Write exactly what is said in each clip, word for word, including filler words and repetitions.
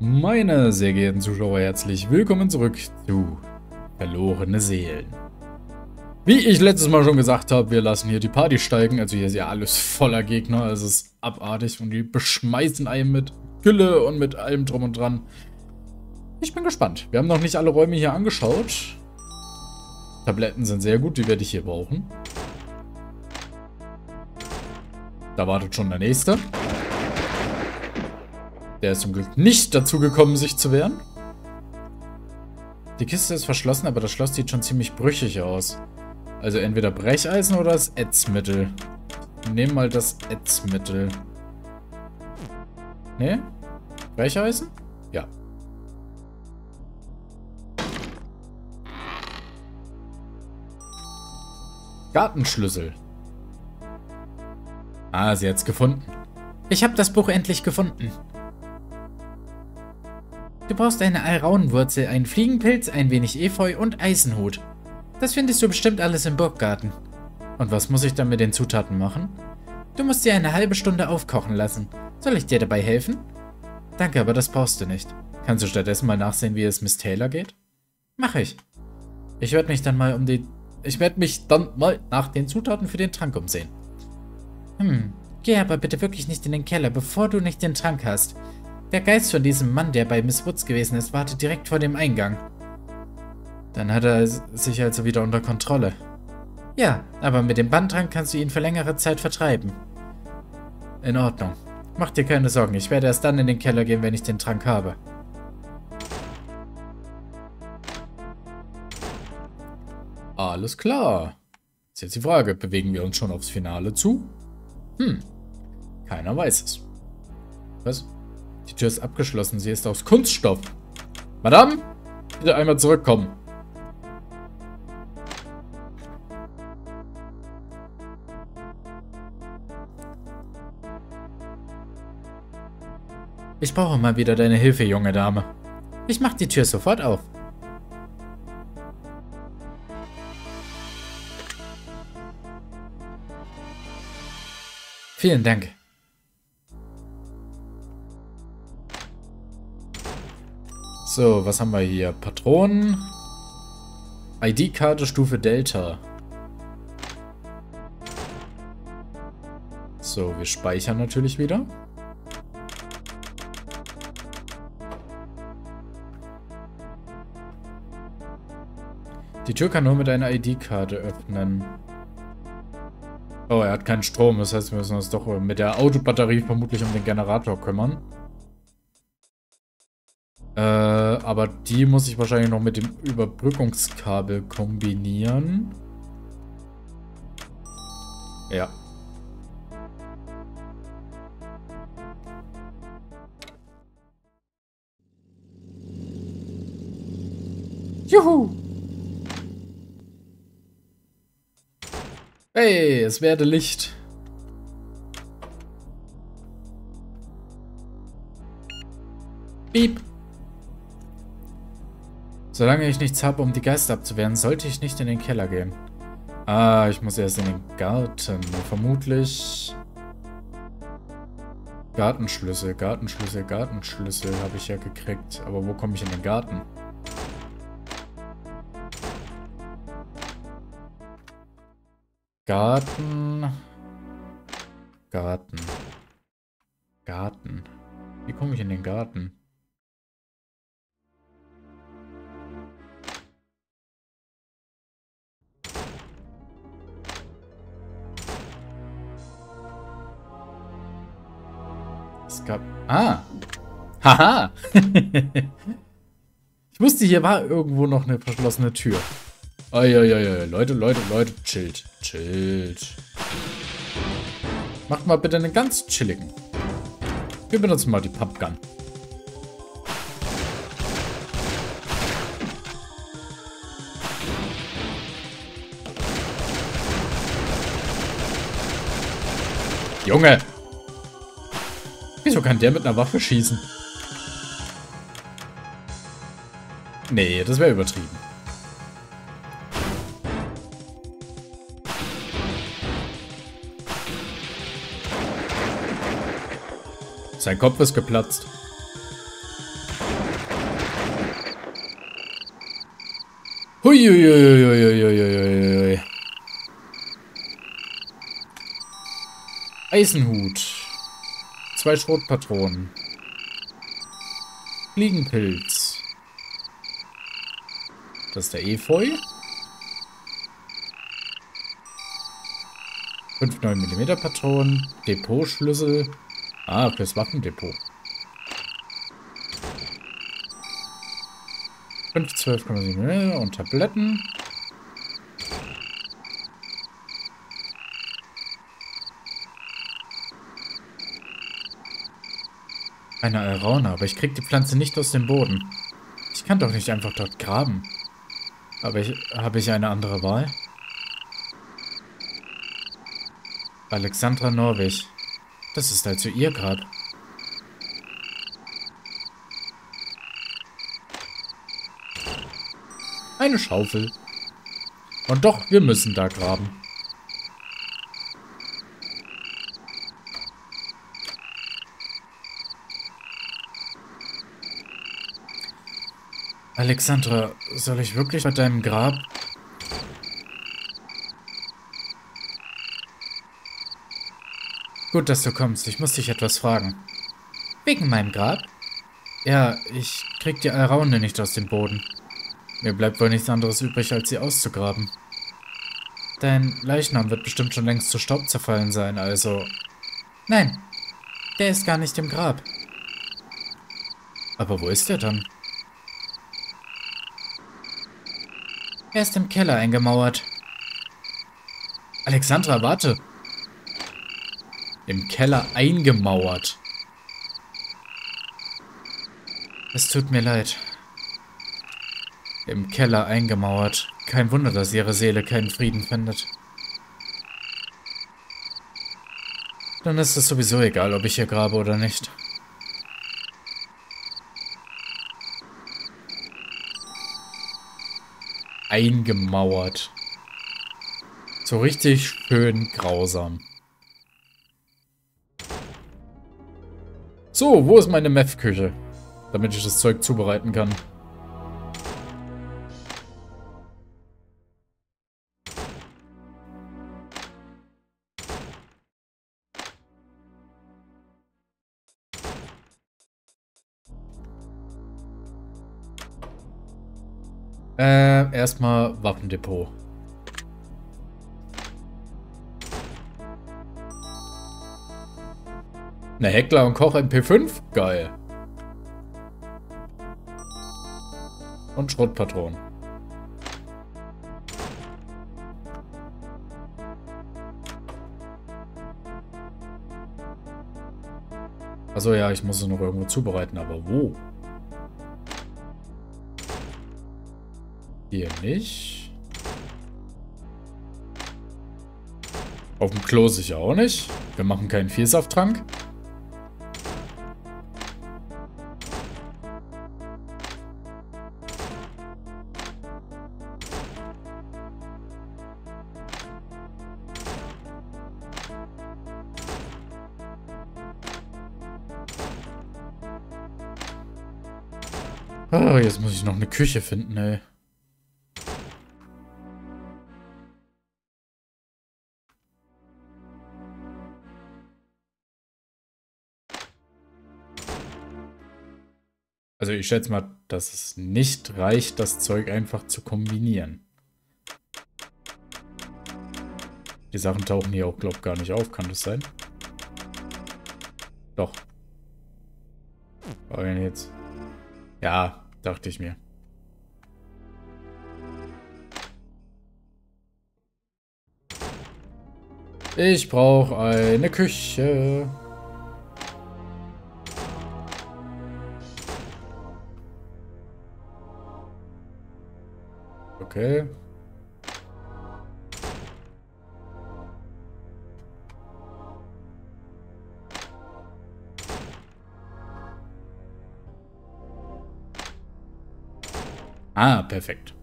Meine sehr geehrten Zuschauer, herzlich willkommen zurück zu Verlorene Seelen. Wie ich letztes Mal schon gesagt habe, wir lassen hier die Party steigen. Also hier ist ja alles voller Gegner, es ist abartig und die beschmeißen einen mit Gülle und mit allem drum und dran. Ich bin gespannt. Wir haben noch nicht alle Räume hier angeschaut. Tabletten sind sehr gut, die werde ich hier brauchen. Da wartet schon der nächste. Der ist zum Glück nicht dazu gekommen, sich zu wehren. Die Kiste ist verschlossen, aber das Schloss sieht schon ziemlich brüchig aus. Also entweder Brecheisen oder das Ätzmittel. Wir nehmen mal das Ätzmittel. Ne? Brecheisen? Ja. Gartenschlüssel. Ah, sie hat's gefunden. Ich habe das Buch endlich gefunden. Du brauchst eine Alraunwurzel, einen Fliegenpilz, ein wenig Efeu und Eisenhut. Das findest du bestimmt alles im Burggarten. Und was muss ich dann mit den Zutaten machen? Du musst sie eine halbe Stunde aufkochen lassen. Soll ich dir dabei helfen? Danke, aber das brauchst du nicht. Kannst du stattdessen mal nachsehen, wie es Miss Taylor geht? Mach ich. Ich werde mich dann mal um die... Ich werde mich dann mal nach den Zutaten für den Trank umsehen. Hm, geh aber bitte wirklich nicht in den Keller, bevor du nicht den Trank hast. Der Geist von diesem Mann, der bei Miss Woods gewesen ist, wartet direkt vor dem Eingang. Dann hat er sich also wieder unter Kontrolle. Ja, aber mit dem Bandtrank kannst du ihn für längere Zeit vertreiben. In Ordnung. Mach dir keine Sorgen, ich werde erst dann in den Keller gehen, wenn ich den Trank habe. Alles klar. Ist jetzt die Frage, bewegen wir uns schon aufs Finale zu? Hm, keiner weiß es. Was? Die Tür ist abgeschlossen, sie ist aus Kunststoff. Madame, bitte einmal zurückkommen. Ich brauche mal wieder deine Hilfe, junge Dame. Ich mach die Tür sofort auf. Vielen Dank. So, was haben wir hier? Patronen. I D-Karte Stufe Delta. So, wir speichern natürlich wieder. Die Tür kann nur mit einer I D-Karte öffnen. Oh, er hat keinen Strom. Das heißt, wir müssen uns doch mit der Autobatterie vermutlich um den Generator kümmern. Äh, aber die muss ich wahrscheinlich noch mit dem Überbrückungskabel kombinieren. Ja. Juhu! Hey, es werde Licht. Piep. Solange ich nichts habe, um die Geister abzuwehren, sollte ich nicht in den Keller gehen. Ah, ich muss erst in den Garten. Vermutlich... Gartenschlüssel, Gartenschlüssel, Gartenschlüssel habe ich ja gekriegt. Aber wo komme ich in den Garten? Garten... Garten... Garten... Wie komme ich in den Garten? Ah! Haha! Ich wusste, hier war irgendwo noch eine verschlossene Tür. Eieiei, Leute, Leute, Leute, chillt. Chillt. Macht mal bitte einen ganz chilligen. Wir benutzen mal die Pumpgun. Junge! Wieso kann der mit einer Waffe schießen? Nee, das wäre übertrieben. Sein Kopf ist geplatzt. Uiuiuiuiuiuiuiui. Eisenhut. Zwei Schrotpatronen. Fliegenpilz. Das ist der Efeu. fünf neun Millimeter Patronen. Depotschlüssel. Ah, fürs Waffendepot. fünf zwölf Komma sieben Millimeter und Tabletten. Eine Alraune, aber ich krieg die Pflanze nicht aus dem Boden. Ich kann doch nicht einfach dort graben. Aber ich, habe ich eine andere Wahl? Alexandra Norwich. Das ist also ihr Grab. Eine Schaufel. Und doch, wir müssen da graben. Alexandra, soll ich wirklich bei deinem Grab... Gut, dass du kommst. Ich muss dich etwas fragen. Wegen meinem Grab? Ja, ich krieg die Alraune nicht aus dem Boden. Mir bleibt wohl nichts anderes übrig, als sie auszugraben. Dein Leichnam wird bestimmt schon längst zu Staub zerfallen sein, also... Nein, der ist gar nicht im Grab. Aber wo ist er dann? Er ist im Keller eingemauert. Alexandra, warte! Im Keller eingemauert. Es tut mir leid. Im Keller eingemauert. Kein Wunder, dass ihre Seele keinen Frieden findet. Dann ist es sowieso egal, ob ich hier grabe oder nicht. Eingemauert. So richtig schön grausam. So, wo ist meine Meth-Küche? Damit ich das Zeug zubereiten kann. Äh, erstmal Waffendepot. Eine Heckler und Koch M P fünf? Geil. Und Schrottpatronen. Achso, ja, ich muss es noch irgendwo zubereiten, aber wo? Hier nicht. Auf dem Klo sicher auch nicht. Wir machen keinen Viersafttrank. Ah, jetzt muss ich noch eine Küche finden, ey. Also ich schätze mal, dass es nicht reicht, das Zeug einfach zu kombinieren. Die Sachen tauchen hier auch, glaube ich, gar nicht auf. Kann das sein? Doch. Aber jetzt. Ja, dachte ich mir. Ich brauche eine Küche. Okay. Ah, perfekt.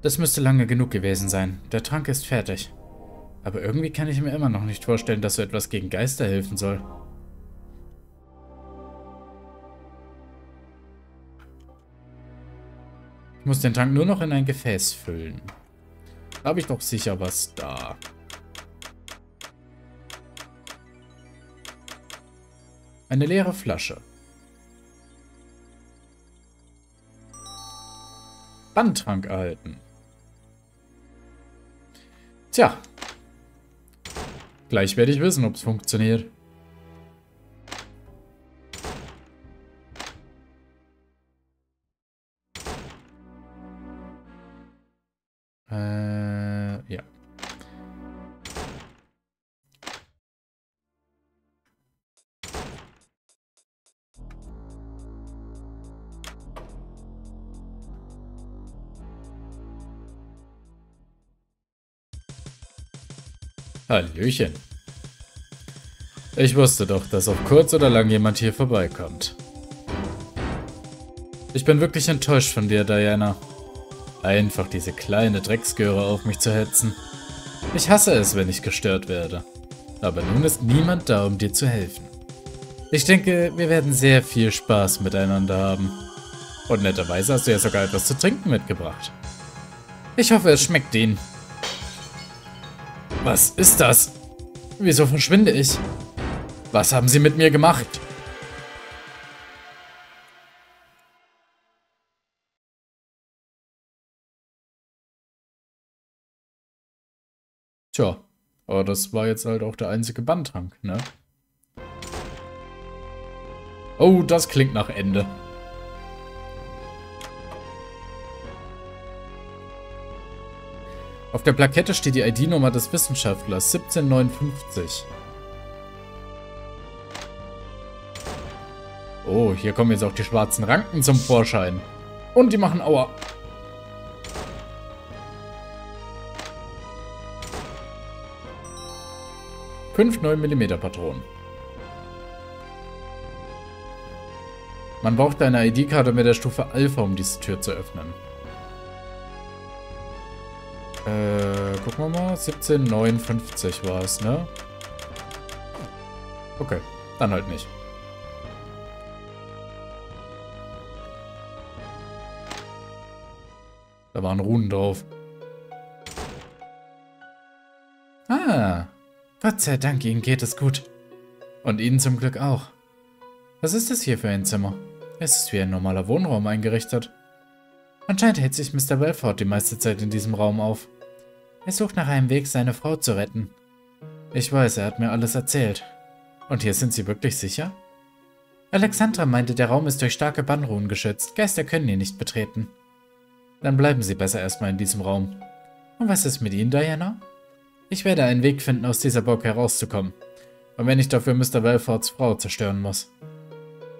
Das müsste lange genug gewesen sein. Der Trank ist fertig. Aber irgendwie kann ich mir immer noch nicht vorstellen, dass so etwas gegen Geister helfen soll. Ich muss den Tank nur noch in ein Gefäß füllen. Da habe ich doch sicher was da. Eine leere Flasche. Bandtrank erhalten. Tja. Gleich werde ich wissen, ob es funktioniert. Äh, ja. Hallöchen. Ich wusste doch, dass auf kurz oder lang jemand hier vorbeikommt. Ich bin wirklich enttäuscht von dir, Diana. Einfach diese kleine Drecksgöre auf mich zu hetzen. Ich hasse es, wenn ich gestört werde. Aber nun ist niemand da, um dir zu helfen. Ich denke, wir werden sehr viel Spaß miteinander haben. Und netterweise hast du ja sogar etwas zu trinken mitgebracht. Ich hoffe, es schmeckt ihnen. Was ist das? Wieso verschwinde ich? Was haben Sie mit mir gemacht? Tja, aber das war jetzt halt auch der einzige Bandtrank, ne? Oh, das klingt nach Ende. Auf der Plakette steht die I D-Nummer des Wissenschaftlers siebzehn neunundfünfzig. Oh, hier kommen jetzt auch die schwarzen Ranken zum Vorschein. Und die machen Aua. Fünf neun Millimeter Patronen. Man braucht eine I D-Karte mit der Stufe Alpha, um diese Tür zu öffnen. Äh, gucken wir mal. siebzehn neunundfünfzig war es, ne? Okay, dann halt nicht. Da waren Runen drauf. Ah, Gott sei Dank, Ihnen geht es gut. Und Ihnen zum Glück auch. Was ist das hier für ein Zimmer? Es ist wie ein normaler Wohnraum eingerichtet. Anscheinend hält sich Mister Wellford die meiste Zeit in diesem Raum auf. Er sucht nach einem Weg, seine Frau zu retten. Ich weiß, er hat mir alles erzählt. Und hier sind Sie wirklich sicher? Alexandra meinte, der Raum ist durch starke Bannruhen geschützt. Geister können ihn nicht betreten. Dann bleiben Sie besser erstmal in diesem Raum. Und was ist mit Ihnen, Diana? Ich werde einen Weg finden, aus dieser Burg herauszukommen. Und wenn ich dafür Mister Wellfords Frau zerstören muss.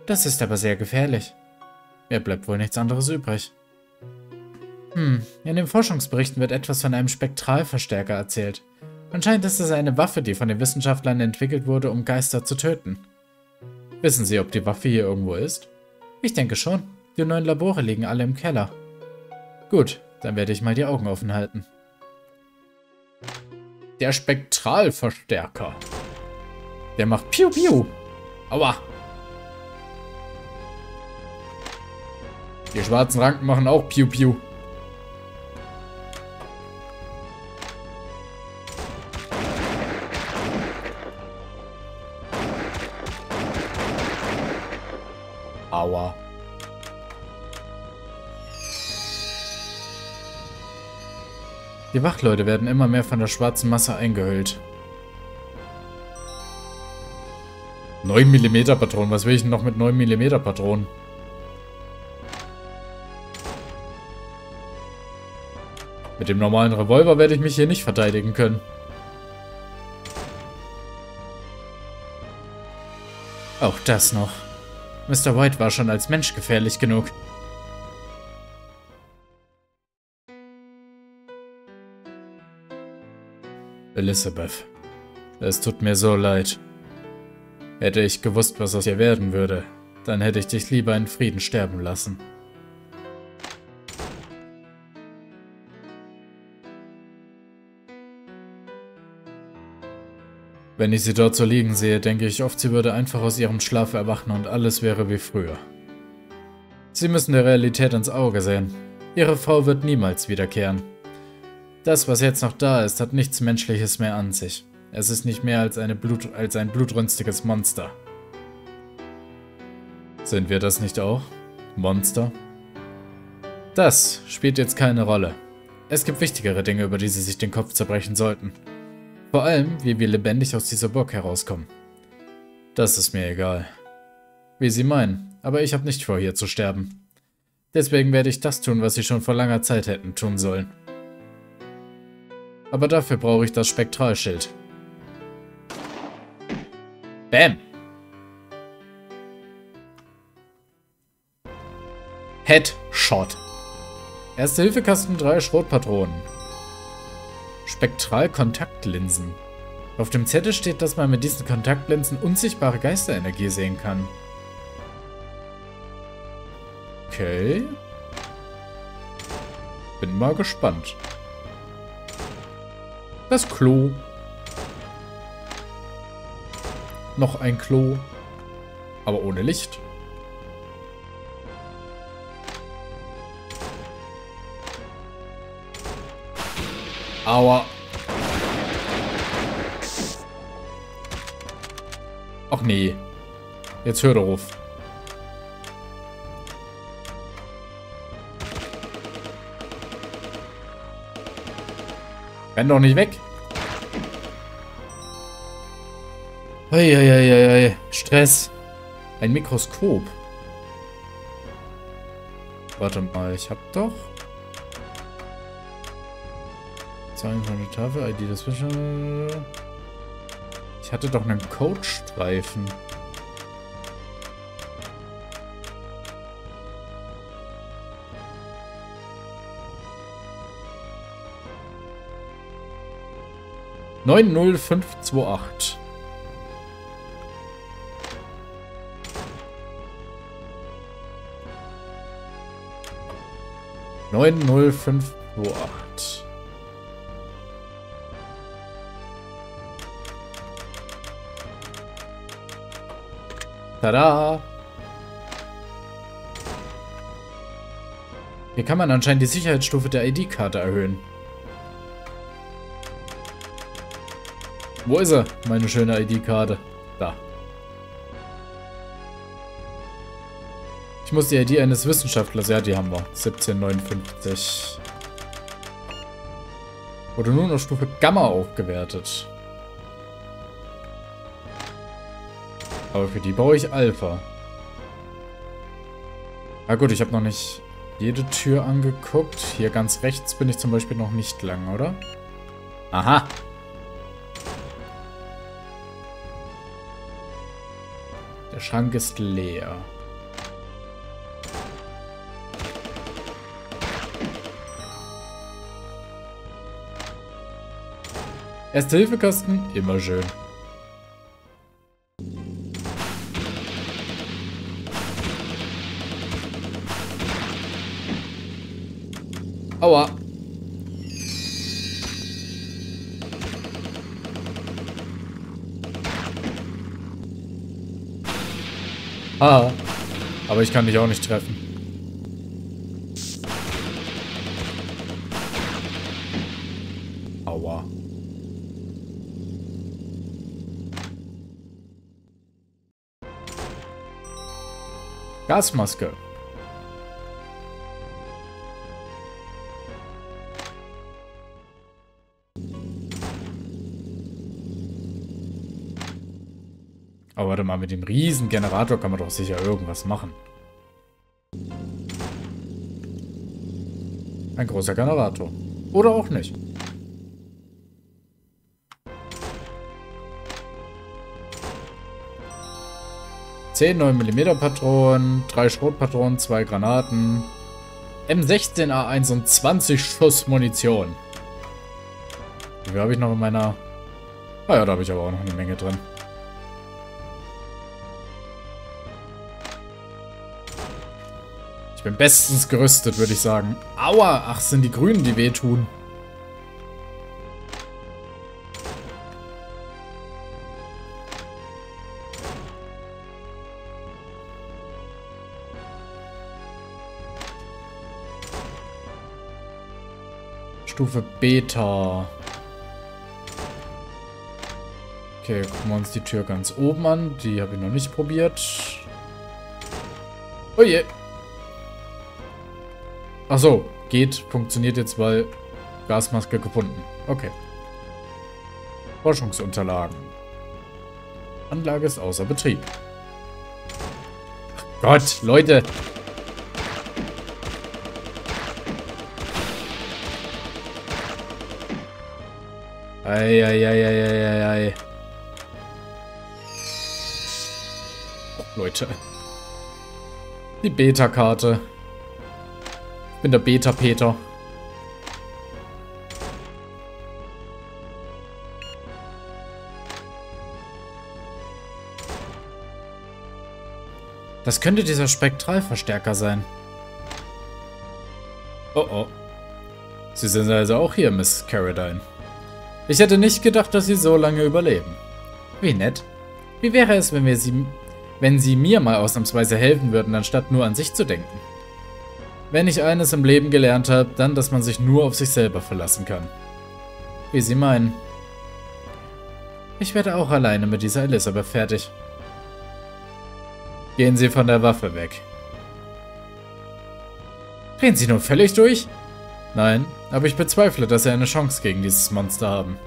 Das ist aber sehr gefährlich. Mir bleibt wohl nichts anderes übrig. Hm, in den Forschungsberichten wird etwas von einem Spektralverstärker erzählt. Anscheinend ist es eine Waffe, die von den Wissenschaftlern entwickelt wurde, um Geister zu töten. Wissen Sie, ob die Waffe hier irgendwo ist? Ich denke schon. Die neuen Labore liegen alle im Keller. Gut, dann werde ich mal die Augen offen halten. Der Spektralverstärker. Der macht Piu Piu. Aua. Die schwarzen Ranken machen auch Piu Piu. Aua. Die Wachleute werden immer mehr von der schwarzen Masse eingehüllt. neun Millimeter Patronen. Was will ich denn noch mit neun Millimeter Patronen? Mit dem normalen Revolver werde ich mich hier nicht verteidigen können. Auch das noch. Mister White war schon als Mensch gefährlich genug. Elisabeth, es tut mir so leid. Hätte ich gewusst, was aus dir werden würde, dann hätte ich dich lieber in Frieden sterben lassen. Wenn ich sie dort so liegen sehe, denke ich oft, sie würde einfach aus ihrem Schlaf erwachen und alles wäre wie früher. Sie müssen der Realität ins Auge sehen. Ihre Frau wird niemals wiederkehren. Das, was jetzt noch da ist, hat nichts Menschliches mehr an sich. Es ist nicht mehr als, eine Blut, als ein blutrünstiges Monster. Sind wir das nicht auch? Monster? Das spielt jetzt keine Rolle. Es gibt wichtigere Dinge, über die Sie sich den Kopf zerbrechen sollten. Vor allem, wie wir lebendig aus dieser Burg herauskommen. Das ist mir egal. Wie Sie meinen, aber ich habe nicht vor, hier zu sterben. Deswegen werde ich das tun, was Sie schon vor langer Zeit hätten tun sollen. Aber dafür brauche ich das Spektralschild. Bäm! Headshot. Erste-Hilfe-Kasten drei Schrotpatronen. Spektral-Kontaktlinsen. Auf dem Zettel steht, dass man mit diesen Kontaktlinsen unsichtbare Geisterenergie sehen kann. Okay. Bin mal gespannt. Das Klo. Noch ein Klo. Aber ohne Licht. Aua. Ach nee. Jetzt hör auf. Renn doch nicht weg. Ei, ei, ei, ei. Stress. Ein Mikroskop. Warte mal, ich hab doch... Zeigen von der Tafel, I D dazwischen... Ich hatte doch einen Codestreifen. neun null fünf zwei acht. neun null fünf zwei acht. Tada! Hier kann man anscheinend die Sicherheitsstufe der I D-Karte erhöhen. Wo ist er? Meine schöne I D-Karte. Da. Ich muss die I D eines Wissenschaftlers... Ja, die haben wir. siebzehn neunundfünfzig. Wurde nun auf Stufe Gamma aufgewertet. Aber für die baue ich Alpha. Ah gut, ich habe noch nicht jede Tür angeguckt. Hier ganz rechts bin ich zum Beispiel noch nicht lang, oder? Aha. Der Schrank ist leer. Erste-Hilfe-Kasten, immer schön. Aua. Ah. Aber ich kann dich auch nicht treffen. Aua. Gasmaske. Warte mal, mit dem riesen Generator kann man doch sicher irgendwas machen. Ein großer Generator. Oder auch nicht. zehn neun Millimeter Patronen, drei Schrotpatronen, zwei Granaten, M sechzehn A eins und zwanzig Schuss Munition. Wie viel habe ich noch in meiner... Ah ja, da habe ich aber auch noch eine Menge drin. Ich bin bestens gerüstet, würde ich sagen. Aua! Ach, sind die Grünen, die wehtun. Stufe Beta. Okay, gucken wir uns die Tür ganz oben an. Die habe ich noch nicht probiert. Oh je. Ach so, geht, funktioniert jetzt, weil Gasmaske gefunden. Okay. Forschungsunterlagen. Anlage ist außer Betrieb. Ach Gott, Leute. Eieieiei. Oh, Leute. Die Beta-Karte. Ich bin der Beta-Peter. Das könnte dieser Spektralverstärker sein. Oh oh. Sie sind also auch hier, Miss Caradine. Ich hätte nicht gedacht, dass sie so lange überleben. Wie nett. Wie wäre es, wenn wir sie, wenn sie mir mal ausnahmsweise helfen würden, anstatt nur an sich zu denken? Wenn ich eines im Leben gelernt habe, dann, dass man sich nur auf sich selber verlassen kann. Wie Sie meinen. Ich werde auch alleine mit dieser Elisabeth fertig. Gehen Sie von der Waffe weg. Drehen Sie nun völlig durch? Nein, aber ich bezweifle, dass Sie eine Chance gegen dieses Monster haben.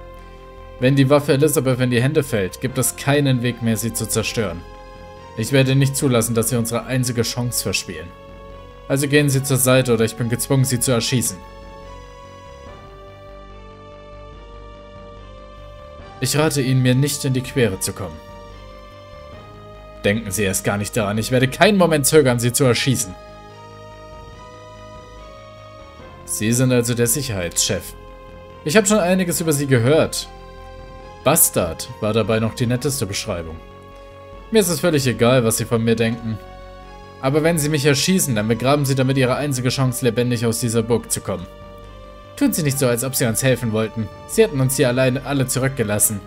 Wenn die Waffe Elisabeth in die Hände fällt, gibt es keinen Weg mehr, sie zu zerstören. Ich werde nicht zulassen, dass Sie unsere einzige Chance verspielen. Also gehen Sie zur Seite, oder ich bin gezwungen, Sie zu erschießen. Ich rate Ihnen, mir nicht in die Quere zu kommen. Denken Sie erst gar nicht daran, ich werde keinen Moment zögern, Sie zu erschießen. Sie sind also der Sicherheitschef. Ich habe schon einiges über Sie gehört. Bastard war dabei noch die netteste Beschreibung. Mir ist es völlig egal, was Sie von mir denken. Aber wenn Sie mich erschießen, dann begraben Sie damit Ihre einzige Chance, lebendig aus dieser Burg zu kommen. Tun Sie nicht so, als ob Sie uns helfen wollten. Sie hätten uns hier alleine alle zurückgelassen.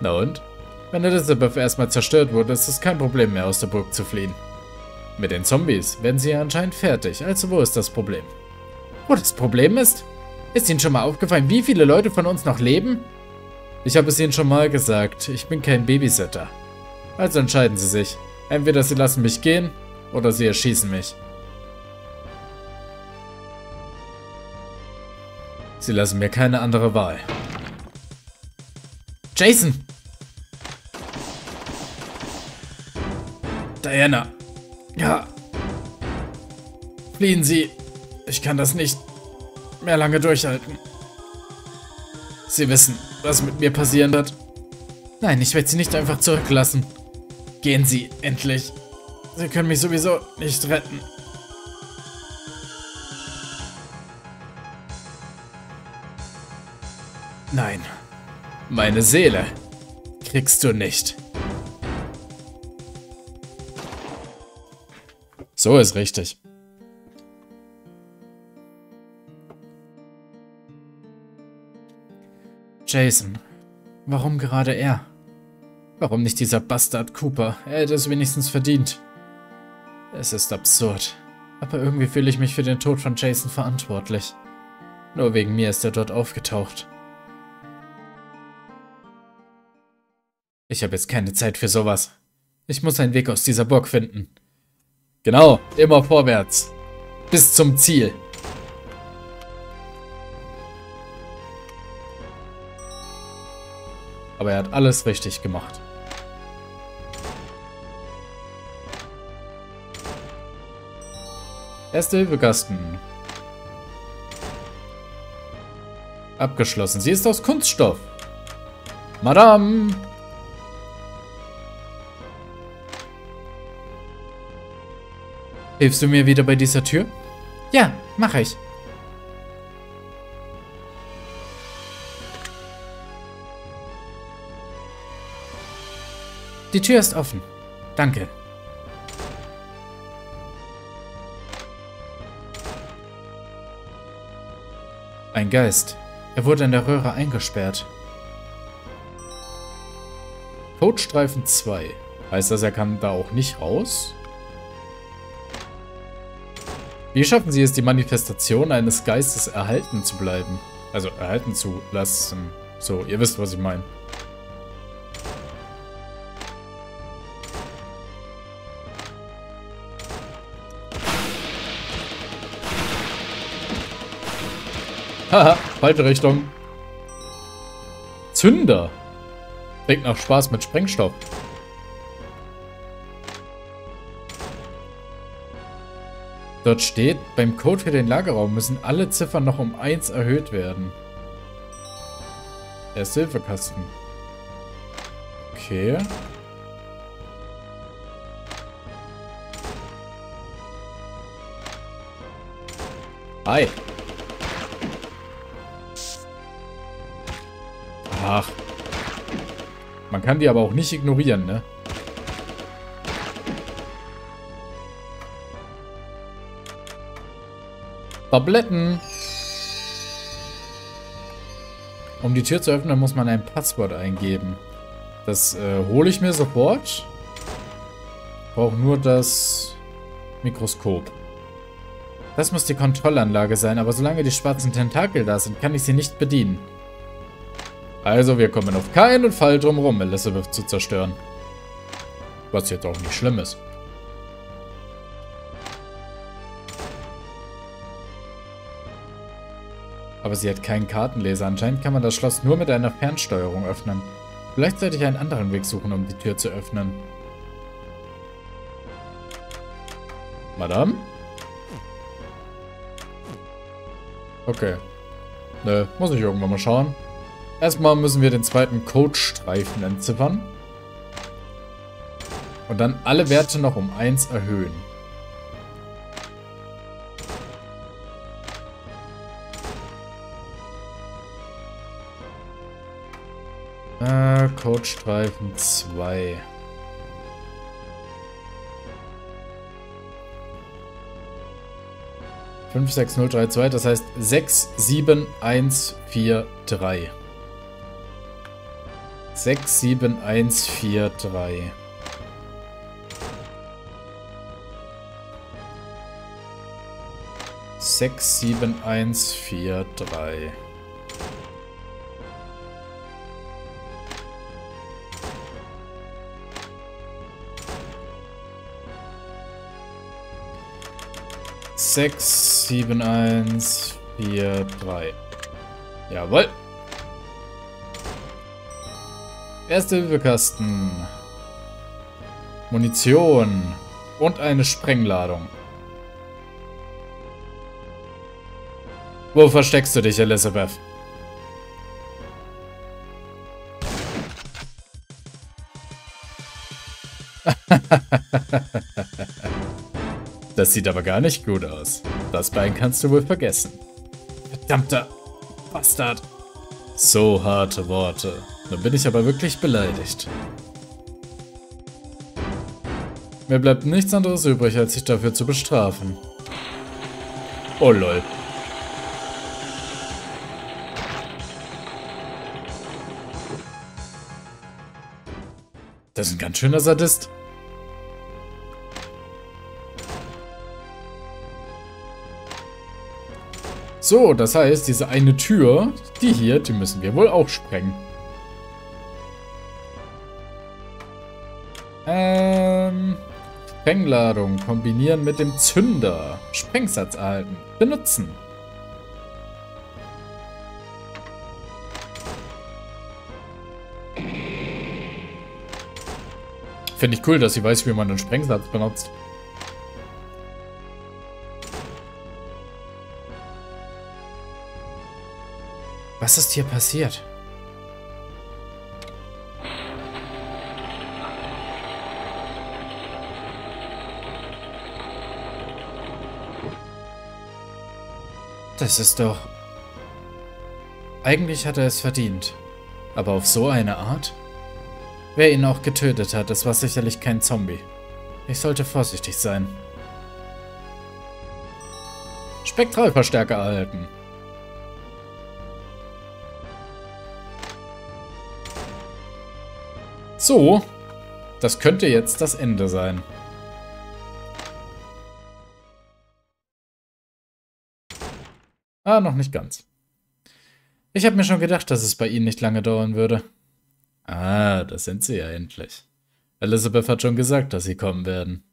Na und? Wenn Elisabeth erstmal zerstört wurde, ist es kein Problem mehr, aus der Burg zu fliehen. Mit den Zombies werden Sie ja anscheinend fertig, also wo ist das Problem? Wo das Problem ist? Ist Ihnen schon mal aufgefallen, wie viele Leute von uns noch leben? Ich habe es Ihnen schon mal gesagt, ich bin kein Babysitter. Also entscheiden Sie sich. Entweder Sie lassen mich gehen, oder Sie erschießen mich. Sie lassen mir keine andere Wahl. Jason! Diana! Ja! Fliehen Sie! Ich kann das nicht mehr lange durchhalten. Sie wissen, was mit mir passieren wird. Nein, ich werde Sie nicht einfach zurücklassen. Gehen Sie, endlich. Sie können mich sowieso nicht retten. Nein, meine Seele kriegst du nicht. So ist richtig. Jason, warum gerade er? Warum nicht dieser Bastard Cooper? Er hätte es wenigstens verdient. Es ist absurd, aber irgendwie fühle ich mich für den Tod von Jason verantwortlich. Nur wegen mir ist er dort aufgetaucht. Ich habe jetzt keine Zeit für sowas. Ich muss einen Weg aus dieser Burg finden. Genau, immer vorwärts. Bis zum Ziel. Aber er hat alles richtig gemacht. Erste Hilfekasten. Abgeschlossen. Sie ist aus Kunststoff. Madame. Hilfst du mir wieder bei dieser Tür? Ja, mache ich. Die Tür ist offen. Danke. Ein Geist. Er wurde in der Röhre eingesperrt. Todstreifen zwei. Heißt das, er kann da auch nicht raus? Wie schaffen Sie es, die Manifestation eines Geistes erhalten zu bleiben? Also erhalten zu lassen. So, ihr wisst, was ich meine. Haha, falsche Richtung. Zünder. Klingt nach Spaß mit Sprengstoff. Dort steht, beim Code für den Lagerraum müssen alle Ziffern noch um eins erhöht werden. Der Silberkasten. Okay. Hi. Ach. Man kann die aber auch nicht ignorieren, ne? Tabletten. Um die Tür zu öffnen, muss man ein Passwort eingeben. Das äh, hole ich mir sofort. Ich brauche nur das Mikroskop. Das muss die Kontrollanlage sein, aber solange die schwarzen Tentakel da sind, kann ich sie nicht bedienen. Also wir kommen auf keinen Fall drum rum, Elisabeth zu zerstören. Was jetzt auch nicht schlimm ist. Aber sie hat keinen Kartenleser. Anscheinend kann man das Schloss nur mit einer Fernsteuerung öffnen. Vielleicht sollte ich einen anderen Weg suchen, um die Tür zu öffnen. Madame? Okay. Ne, muss ich irgendwann mal schauen. Erstmal müssen wir den zweiten Codestreifen entziffern. Und dann alle Werte noch um eins erhöhen. Äh, Codestreifen zwei. fünf sechs null drei zwei, das heißt sechs sieben eins vier drei. sechs sieben eins vier drei. sechs sieben eins vier drei. sechs sieben eins vier drei. Jawohl. Erste Hilfekasten. Munition. Und eine Sprengladung. Wo versteckst du dich, Elisabeth? Das sieht aber gar nicht gut aus. Das Bein kannst du wohl vergessen. Verdammter Bastard. So harte Worte. Nun bin ich aber wirklich beleidigt. Mir bleibt nichts anderes übrig, als dich dafür zu bestrafen. Oh lol. Das ist ein ganz schöner Sadist. So, das heißt, diese eine Tür, die hier, die müssen wir wohl auch sprengen. Ähm, Sprengladung kombinieren mit dem Zünder. Sprengsatz erhalten. Benutzen. Finde ich cool, dass sie weiß, wie man den Sprengsatz benutzt. Was ist hier passiert? Das ist doch... Eigentlich hat er es verdient. Aber auf so eine Art? Wer ihn auch getötet hat, das war sicherlich kein Zombie. Ich sollte vorsichtig sein. Spektralverstärker erhalten. So, das könnte jetzt das Ende sein. Ah, noch nicht ganz. Ich habe mir schon gedacht, dass es bei Ihnen nicht lange dauern würde. Ah, das sind Sie ja endlich. Elisabeth hat schon gesagt, dass Sie kommen werden.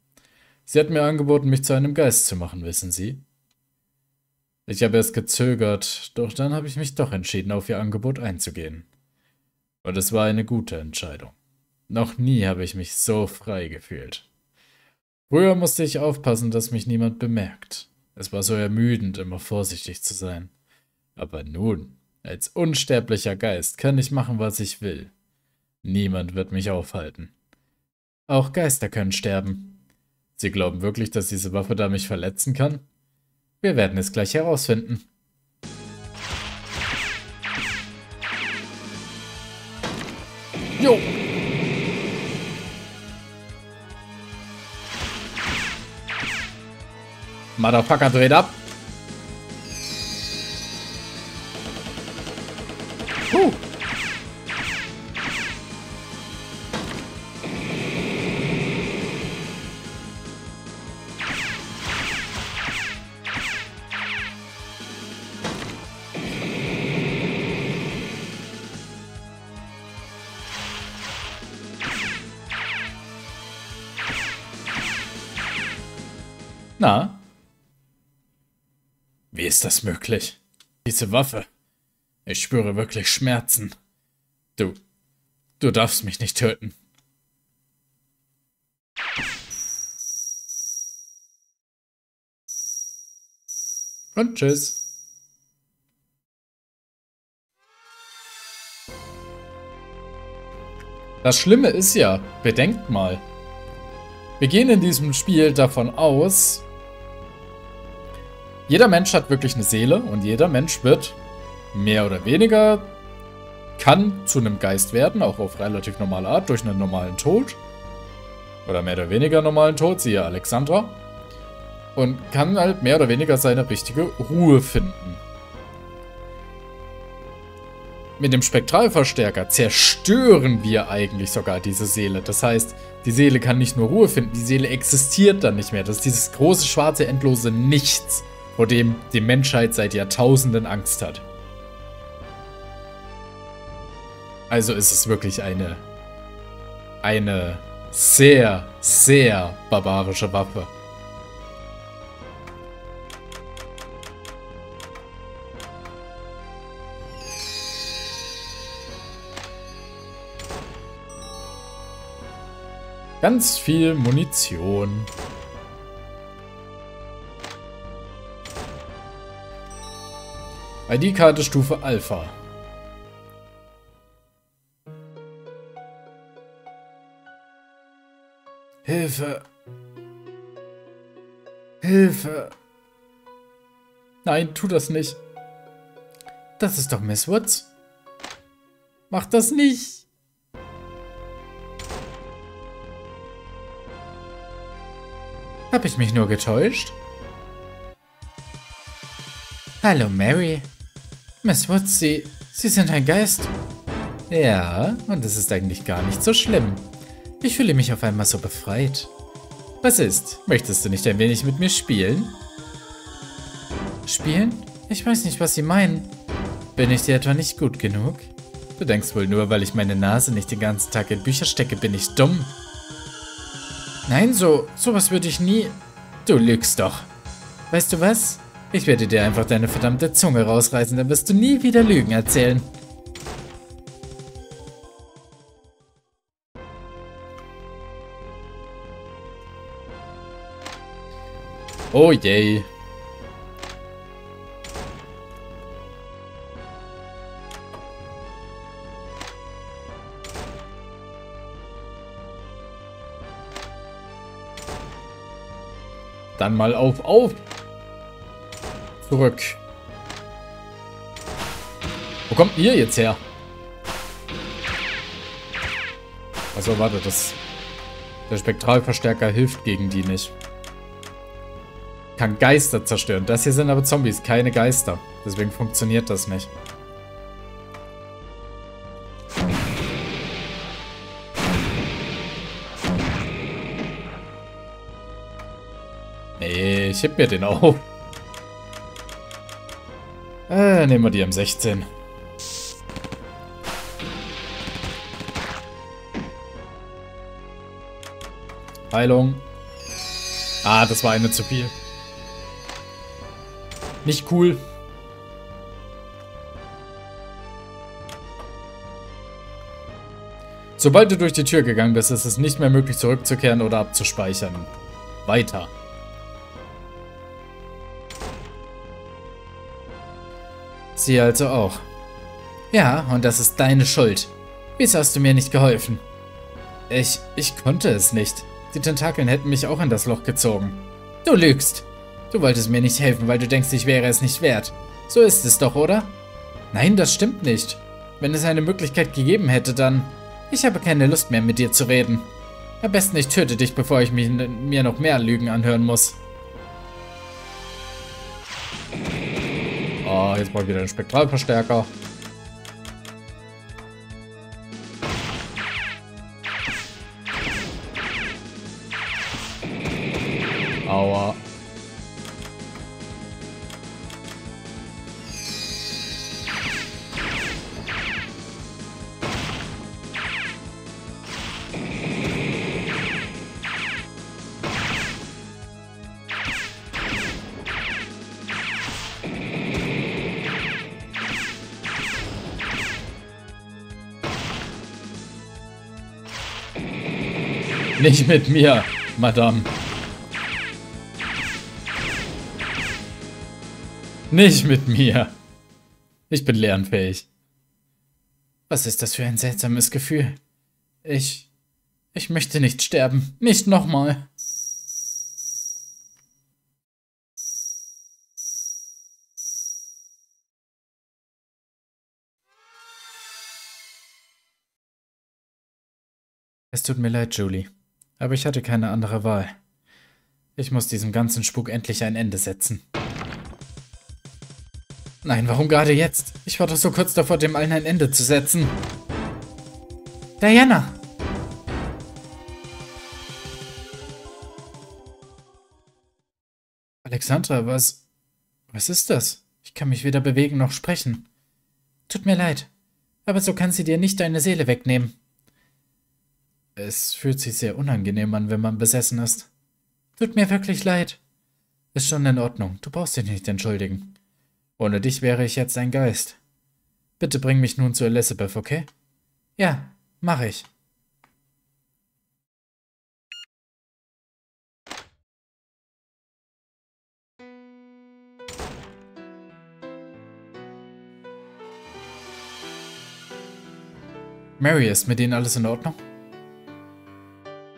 Sie hat mir angeboten, mich zu einem Geist zu machen, wissen Sie? Ich habe erst gezögert, doch dann habe ich mich doch entschieden, auf Ihr Angebot einzugehen. Und es war eine gute Entscheidung. Noch nie habe ich mich so frei gefühlt. Früher musste ich aufpassen, dass mich niemand bemerkt. Es war so ermüdend, immer vorsichtig zu sein. Aber nun, als unsterblicher Geist kann ich machen, was ich will. Niemand wird mich aufhalten. Auch Geister können sterben. Sie glauben wirklich, dass diese Waffe da mich verletzen kann? Wir werden es gleich herausfinden. Jo! Motherfucker, dreht ab! Huh. Na? Wie ist das möglich? Diese Waffe. Ich spüre wirklich Schmerzen. Du, du darfst mich nicht töten. Und tschüss. Das Schlimme ist ja, bedenkt mal. Wir gehen in diesem Spiel davon aus, jeder Mensch hat wirklich eine Seele und jeder Mensch wird mehr oder weniger, kann zu einem Geist werden, auch auf relativ normale Art, durch einen normalen Tod. Oder mehr oder weniger normalen Tod, siehe Alexandra. Und kann halt mehr oder weniger seine richtige Ruhe finden. Mit dem Spektralverstärker zerstören wir eigentlich sogar diese Seele. Das heißt, die Seele kann nicht nur Ruhe finden, die Seele existiert dann nicht mehr. Das ist dieses große, schwarze, endlose Nichts, vor dem die Menschheit seit Jahrtausenden Angst hat. Also ist es wirklich eine, eine sehr, sehr barbarische Waffe. Ganz viel Munition. I D-Karte Stufe Alpha. Hilfe. Hilfe. Nein, tu das nicht. Das ist doch Miss Woods. Mach das nicht. Habe ich mich nur getäuscht? Hallo Mary. Miss Woods, Sie, Sie sind ein Geist. Ja, und es ist eigentlich gar nicht so schlimm. Ich fühle mich auf einmal so befreit. Was ist? Möchtest du nicht ein wenig mit mir spielen? Spielen? Ich weiß nicht, was Sie meinen. Bin ich dir etwa nicht gut genug? Du denkst wohl nur, weil ich meine Nase nicht den ganzen Tag in Bücher stecke, bin ich dumm. Nein, so, sowas würde ich nie... Du lügst doch. Weißt du was? Ich werde dir einfach deine verdammte Zunge rausreißen, dann wirst du nie wieder Lügen erzählen. Oh je. Dann mal auf, auf! Zurück. Wo kommt ihr jetzt her? Also warte, das... Der Spektralverstärker hilft gegen die nicht. Kann Geister zerstören. Das hier sind aber Zombies, keine Geister. Deswegen funktioniert das nicht. Ich heb mir den auf. Äh, nehmen wir die M sechzehn. Heilung. Ah, das war eine zu viel. Nicht cool. Sobald du durch die Tür gegangen bist, ist es nicht mehr möglich, zurückzukehren oder abzuspeichern. Weiter. Sie also auch. Ja, und das ist deine Schuld. Wieso hast du mir nicht geholfen? Ich, ich konnte es nicht. Die Tentakeln hätten mich auch in das Loch gezogen. Du lügst. Du wolltest mir nicht helfen, weil du denkst, ich wäre es nicht wert. So ist es doch, oder? Nein, das stimmt nicht. Wenn es eine Möglichkeit gegeben hätte, dann... Ich habe keine Lust mehr, mit dir zu reden. Am besten ich töte dich, bevor ich mich, mir noch mehr Lügen anhören muss. Oh, jetzt brauche ich wieder einen Spektralverstärker. Aua. Nicht mit mir, Madame. Nicht mit mir. Ich bin lernfähig. Was ist das für ein seltsames Gefühl? Ich... Ich möchte nicht sterben. Nicht nochmal. Es tut mir leid, Julie. Aber ich hatte keine andere Wahl. Ich muss diesem ganzen Spuk endlich ein Ende setzen. Nein, warum gerade jetzt? Ich war doch so kurz davor, dem allen ein Ende zu setzen. Diana! Alexandra, was... Was ist das? Ich kann mich weder bewegen noch sprechen. Tut mir leid, aber so kann sie dir nicht deine Seele wegnehmen. Es fühlt sich sehr unangenehm an, wenn man besessen ist. Tut mir wirklich leid. Ist schon in Ordnung, du brauchst dich nicht entschuldigen. Ohne dich wäre ich jetzt ein Geist. Bitte bring mich nun zu Elisabeth, okay? Ja, mach ich. Mary, ist mit Ihnen alles in Ordnung?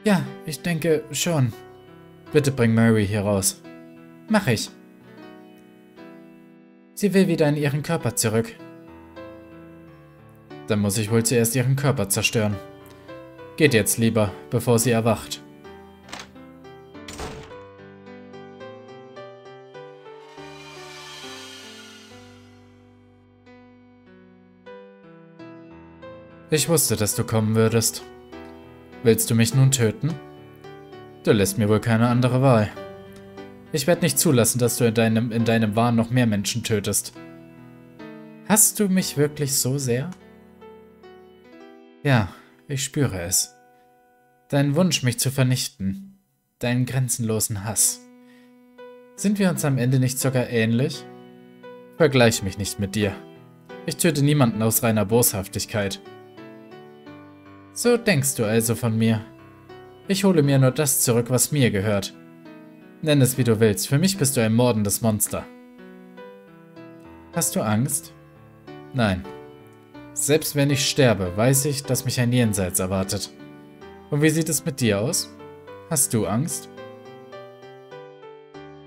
Ja, ich denke schon. Bitte bring Mary hier raus. Mach ich. Sie will wieder in ihren Körper zurück. Dann muss ich wohl zuerst ihren Körper zerstören. Geht jetzt lieber, bevor sie erwacht. Ich wusste, dass du kommen würdest. Willst du mich nun töten? Du lässt mir wohl keine andere Wahl. Ich werde nicht zulassen, dass du in deinem, in deinem Wahn noch mehr Menschen tötest. Hast du mich wirklich so sehr? Ja, ich spüre es. Dein Wunsch, mich zu vernichten. Deinen grenzenlosen Hass. Sind wir uns am Ende nicht sogar ähnlich? Vergleich mich nicht mit dir. Ich töte niemanden aus reiner Boshaftigkeit. So denkst du also von mir. Ich hole mir nur das zurück, was mir gehört. Nenn es, wie du willst. Für mich bist du ein mordendes Monster. Hast du Angst? Nein. Selbst wenn ich sterbe, weiß ich, dass mich ein Jenseits erwartet. Und wie sieht es mit dir aus? Hast du Angst?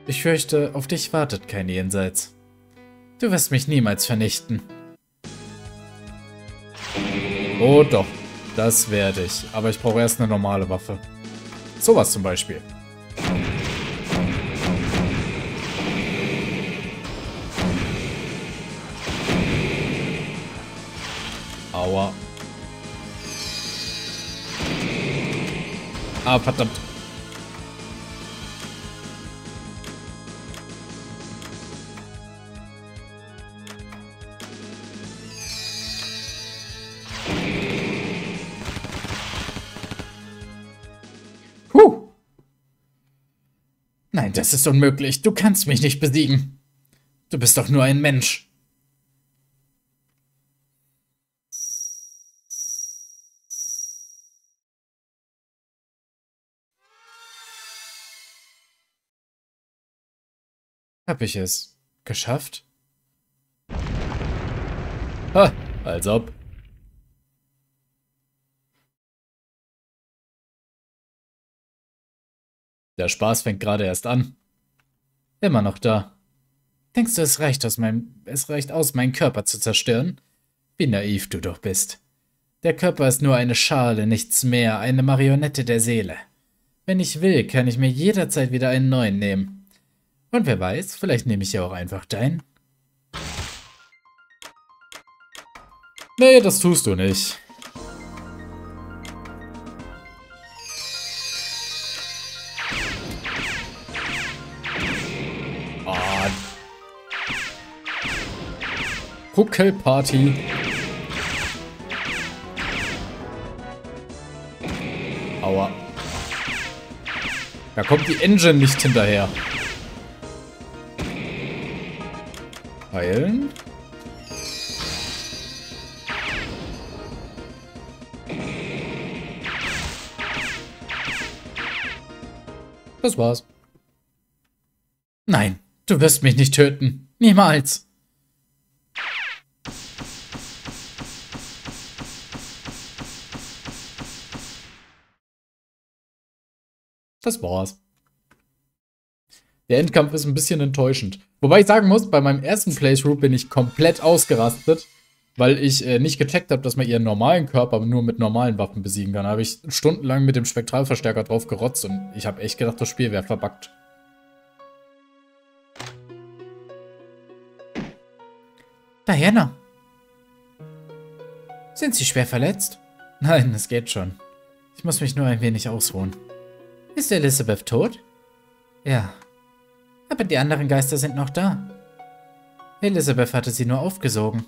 Ich fürchte, auf dich wartet kein Jenseits. Du wirst mich niemals vernichten. Oh doch. Das werde ich. Aber ich brauche erst eine normale Waffe. Sowas zum Beispiel. Aua. Ah, verdammt. Nein, das ist unmöglich. Du kannst mich nicht besiegen. Du bist doch nur ein Mensch. Hab ich es geschafft? Ha, als ob. Der Spaß fängt gerade erst an. Immer noch da. Denkst du, es reicht aus meinem, es reicht aus, meinen Körper zu zerstören? Wie naiv du doch bist. Der Körper ist nur eine Schale, nichts mehr, eine Marionette der Seele. Wenn ich will, kann ich mir jederzeit wieder einen neuen nehmen. Und wer weiß, vielleicht nehme ich ja auch einfach deinen. Nee, das tust du nicht. Oh. Ruckelparty. Aua. Da kommt die Engine nicht hinterher. Heilen. Das war's. Nein, du wirst mich nicht töten. Niemals. Das war's. Der Endkampf ist ein bisschen enttäuschend. Wobei ich sagen muss, bei meinem ersten Playthrough bin ich komplett ausgerastet, weil ich äh, nicht gecheckt habe, dass man ihren normalen Körper nur mit normalen Waffen besiegen kann. Da habe ich stundenlang mit dem Spektralverstärker drauf gerotzt und ich habe echt gedacht, das Spiel wäre verbuggt. Diana. Sind Sie schwer verletzt? Nein, es geht schon. Ich muss mich nur ein wenig ausruhen. Ist Elisabeth tot? Ja. Aber die anderen Geister sind noch da. Elisabeth hatte sie nur aufgesogen.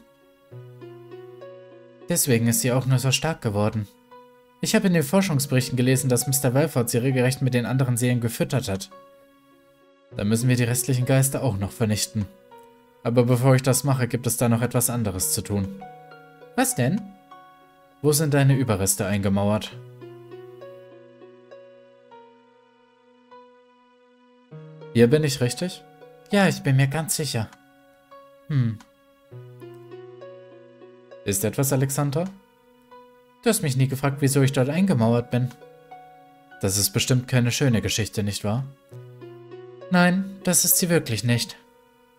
Deswegen ist sie auch nur so stark geworden. Ich habe in den Forschungsberichten gelesen, dass Mister Wellford sie regelrecht mit den anderen Seelen gefüttert hat. Da müssen wir die restlichen Geister auch noch vernichten. Aber bevor ich das mache, gibt es da noch etwas anderes zu tun. Was denn? Wo sind deine Überreste eingemauert? Hier bin ich richtig? Ja, ich bin mir ganz sicher. Hm. Ist etwas, Alexandra? Du hast mich nie gefragt, wieso ich dort eingemauert bin. Das ist bestimmt keine schöne Geschichte, nicht wahr? Nein, das ist sie wirklich nicht.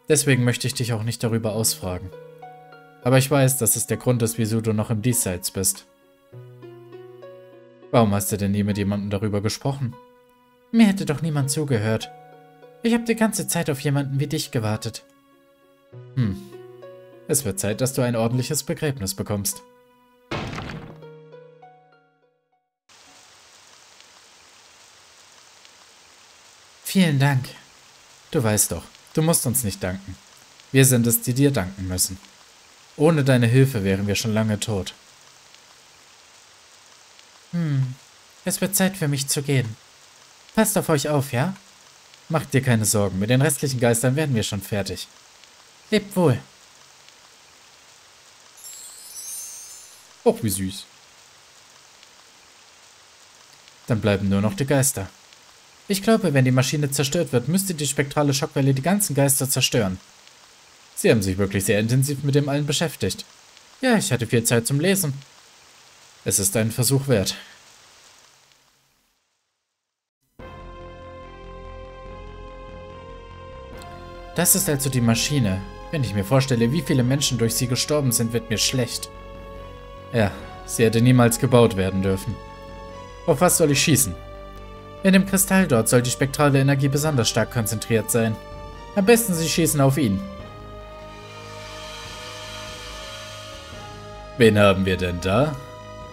Deswegen möchte ich dich auch nicht darüber ausfragen. Aber ich weiß, dass es der Grund ist, wieso du noch im Diesseits bist. Warum hast du denn nie mit jemandem darüber gesprochen? Mir hätte doch niemand zugehört. Ich habe die ganze Zeit auf jemanden wie dich gewartet. Hm. Es wird Zeit, dass du ein ordentliches Begräbnis bekommst. Vielen Dank. Du weißt doch, du musst uns nicht danken. Wir sind es, die dir danken müssen. Ohne deine Hilfe wären wir schon lange tot. Hm. Es wird Zeit für mich zu gehen. Passt auf euch auf, ja? Macht dir keine Sorgen, mit den restlichen Geistern werden wir schon fertig. Lebt wohl. Och, wie süß. Dann bleiben nur noch die Geister. Ich glaube, wenn die Maschine zerstört wird, müsste die spektrale Schockwelle die ganzen Geister zerstören. Sie haben sich wirklich sehr intensiv mit dem allen beschäftigt. Ja, ich hatte viel Zeit zum Lesen. Es ist einen Versuch wert. Das ist also die Maschine. Wenn ich mir vorstelle, wie viele Menschen durch sie gestorben sind, wird mir schlecht. Ja, sie hätte niemals gebaut werden dürfen. Auf was soll ich schießen? In dem Kristall dort soll die spektrale Energie besonders stark konzentriert sein. Am besten Sie schießen auf ihn. Wen haben wir denn da?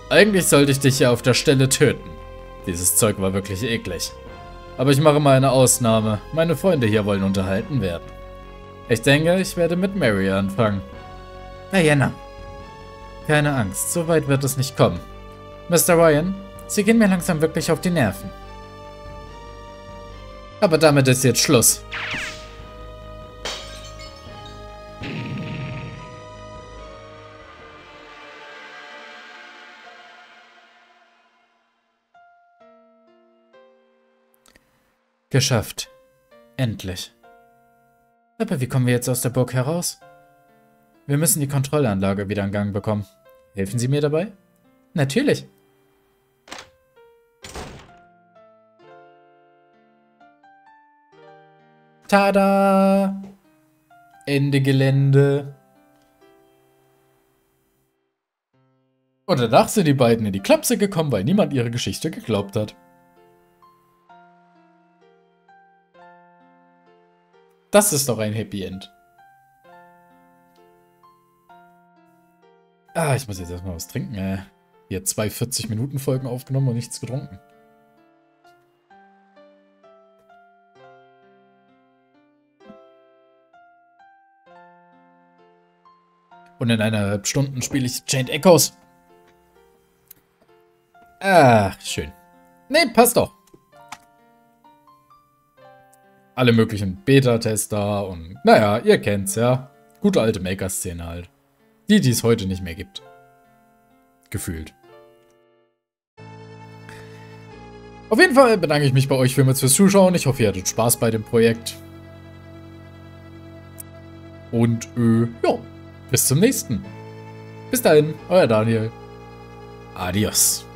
Eigentlich sollte ich dich ja auf der Stelle töten. Dieses Zeug war wirklich eklig. Aber ich mache mal eine Ausnahme. Meine Freunde hier wollen unterhalten werden. Ich denke, ich werde mit Mary anfangen. Diana. Keine Angst, so weit wird es nicht kommen. Mister Ryan, Sie gehen mir langsam wirklich auf die Nerven. Aber damit ist jetzt Schluss. Geschafft. Endlich. Aber wie kommen wir jetzt aus der Burg heraus? Wir müssen die Kontrollanlage wieder in Gang bekommen. Helfen Sie mir dabei? Natürlich. Tada! Ende Gelände. Und danach sind die beiden in die Klapse gekommen, weil niemand ihre Geschichte geglaubt hat. Das ist doch ein Happy End. Ah, ich muss jetzt erstmal was trinken. Äh, hier zwei vierzig Minuten Folgen aufgenommen und nichts getrunken. Und in eineinhalb Stunden spiele ich Chained Echoes. Ach, schön. Nee, passt doch. Alle möglichen Beta-Tester und naja, ihr kennt's ja. Gute alte Maker-Szene halt. Die, die es heute nicht mehr gibt. Gefühlt. Auf jeden Fall bedanke ich mich bei euch vielmals fürs Zuschauen. Ich hoffe, ihr hattet Spaß bei dem Projekt. Und, äh, ja. Bis zum nächsten. Bis dahin, euer Daniel. Adios.